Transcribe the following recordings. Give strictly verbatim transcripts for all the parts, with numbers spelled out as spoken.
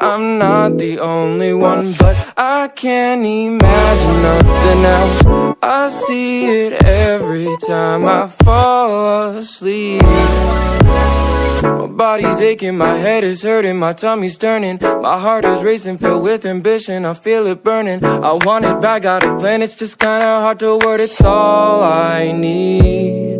I'm not the only one, but I can't imagine nothing else. I see it every time I fall asleep. My body's aching, my head is hurting, my tummy's turning. My heart is racing, filled with ambition, I feel it burning. I want it back, got a plan, it's just kinda hard to word. It's all I need.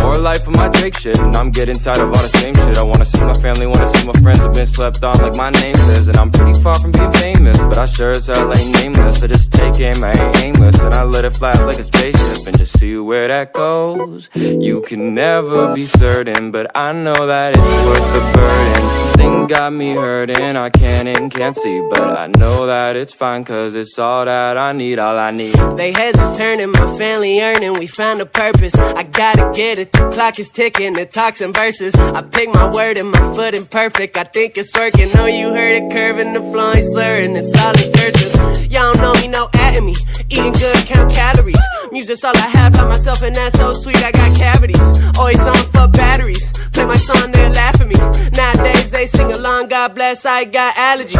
More life of my Drake shit, and I'm getting tired of all the same shit. I wanna see my family, wanna see my friends. I've been slept on like my name says, and I'm pretty far from being famous, but I sure as hell ain't nameless. I just take aim, I ain't aimless, and I let it fly like a spaceship, and just see where that goes. You can never be certain, but I know that it's worth the burden. Some things got me hurting, I can and can't see, but I know that it's fine, cause it's all that I need, all I need. They heads is turning, my family earning, we found a purpose, I gotta get it. The clock is ticking, the toxin verses. I pick my word and my foot imperfect. I think it's working. No, you heard it curving, the flow ain't slurring. It's all in curses. Y'all don't know me, no atomy. Eating good, count calories. Music's all I have by myself, and that's so sweet. I got cavities. Always on for batteries. Play my song, they laugh at me. Nowadays they sing along. God bless, I got allergy.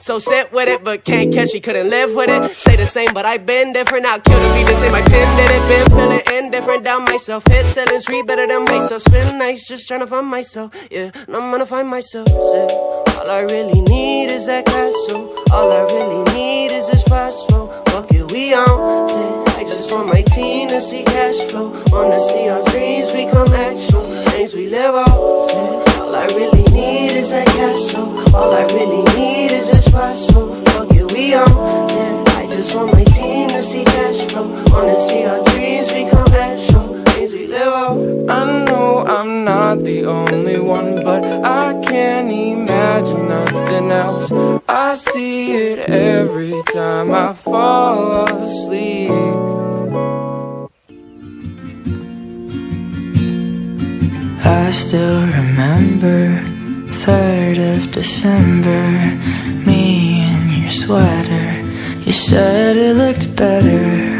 So sit with it, but can't catch me, couldn't live with it. Stay the same, but I been different. I'll kill the beat the same, I pen did it. Been feeling indifferent, down myself. Hit sellers, read better than myself. Spend nights just trying to find myself. Yeah, and I'm gonna find myself. Said, all I really need is that castle. All I really need is this fastball. Fuck it, we on. Said, I just want my team to see cash flow. Wanna see our dreams become actual. Things we live on. Said, all I really need is that castle. All I really need is this fastball. Fuck it, we on. Said, I just want my team to see cash flow. Wanna see our dreams become actual. Things we live on. I know I'm not the only one, but I can't imagine nothing else. I see it every time I fall asleep. I still remember third of December, me in your sweater. You said it looked better